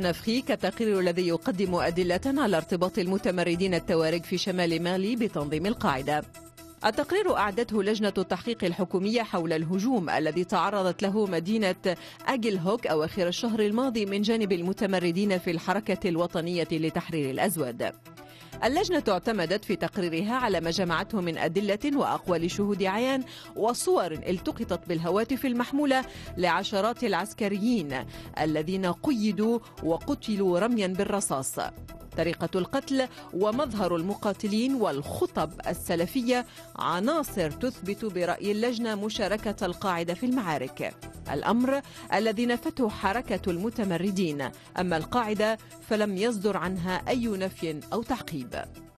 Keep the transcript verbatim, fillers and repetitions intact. نفخي كتقرير الذي يقدم أدلة على ارتباط المتمردين الطوارق في شمال مالي بتنظيم القاعدة. التقرير أعدته لجنة التحقيق الحكومية حول الهجوم الذي تعرضت له مدينة أغيلهوك أواخر الشهر الماضي من جانب المتمردين في الحركة الوطنية لتحرير الأزواد. اللجنة اعتمدت في تقريرها على ما جمعته من أدلة وأقوال شهود عيان وصور التقطت بالهواتف المحمولة لعشرات العسكريين الذين قيدوا وقتلوا رميا بالرصاص. طريقة القتل ومظهر المقاتلين والخطب السلفية عناصر تثبت برأي اللجنة مشاركة القاعدة في المعارك، الأمر الذي نفته حركة المتمردين، أما القاعدة فلم يصدر عنها أي نفي أو تعقيب.